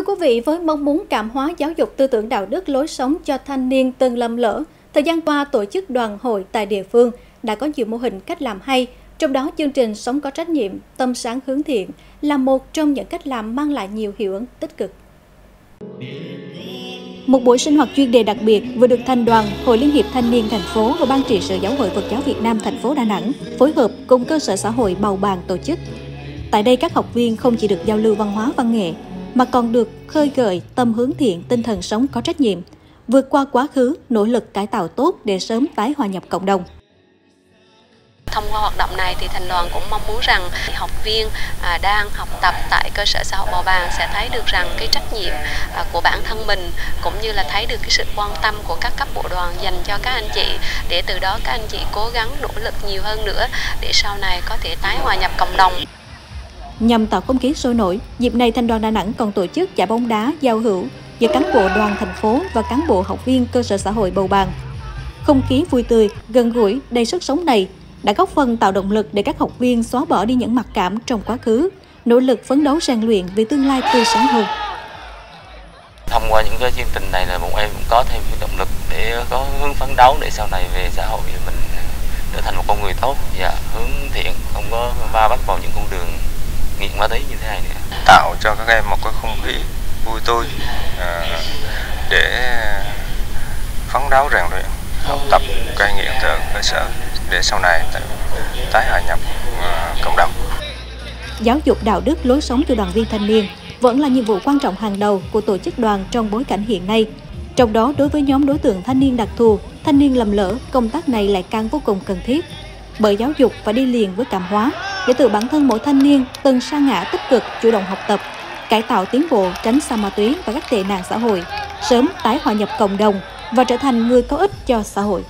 Thưa quý vị, với mong muốn cảm hóa giáo dục tư tưởng đạo đức lối sống cho thanh niên từng lầm lỡ, thời gian qua tổ chức đoàn hội tại địa phương đã có nhiều mô hình cách làm hay, trong đó chương trình Sống Có Trách Nhiệm, Tâm Sáng Hướng Thiện là một trong những cách làm mang lại nhiều hiệu ứng tích cực. Một buổi sinh hoạt chuyên đề đặc biệt vừa được thành đoàn, Hội Liên hiệp Thanh niên thành phố và Ban trị sự Giáo hội Phật giáo Việt Nam thành phố Đà Nẵng phối hợp cùng cơ sở xã hội Bầu Bàng tổ chức. Tại đây các học viên không chỉ được giao lưu văn hóa văn nghệ mà còn được khơi gợi tâm hướng thiện, tinh thần sống có trách nhiệm, vượt qua quá khứ, nỗ lực cải tạo tốt để sớm tái hòa nhập cộng đồng. Thông qua hoạt động này thì thành đoàn cũng mong muốn rằng học viên đang học tập tại cơ sở xã hội Bầu Bàng sẽ thấy được rằng cái trách nhiệm của bản thân mình, cũng như là thấy được cái sự quan tâm của các cấp bộ đoàn dành cho các anh chị, để từ đó các anh chị cố gắng nỗ lực nhiều hơn nữa để sau này có thể tái hòa nhập cộng đồng. Nhằm tạo không khí sôi nổi, dịp này thành đoàn Đà Nẵng còn tổ chức giải bóng đá giao hữu giữa cán bộ đoàn thành phố và cán bộ học viên cơ sở xã hội Bầu Bàng. Không khí vui tươi, gần gũi, đầy sức sống này đã góp phần tạo động lực để các học viên xóa bỏ đi những mặc cảm trong quá khứ, nỗ lực phấn đấu rèn luyện vì tương lai tươi sáng hơn. Thông qua những cái chương trình này là bọn em cũng có thêm cái động lực để có hướng phấn đấu để sau này về xã hội mình trở thành một con người tốt và hướng thiện, không có va vấp vào những con đường nghiện ma túy như thế này nữa. Tạo cho các em một cái không khí vui tươi để phấn đấu rèn luyện, học tập cai nghiện từ cơ sở để sau này tái hòa nhập cộng đồng. Giáo dục đạo đức lối sống cho đoàn viên thanh niên vẫn là nhiệm vụ quan trọng hàng đầu của tổ chức đoàn trong bối cảnh hiện nay. Trong đó đối với nhóm đối tượng thanh niên đặc thù, thanh niên lầm lỡ, công tác này lại càng vô cùng cần thiết. Bởi giáo dục phải đi liền với cảm hóa để tự bản thân mỗi thanh niên từng sa ngã tích cực, chủ động học tập, cải tạo tiến bộ, tránh xa ma túy và các tệ nạn xã hội, sớm tái hòa nhập cộng đồng và trở thành người có ích cho xã hội.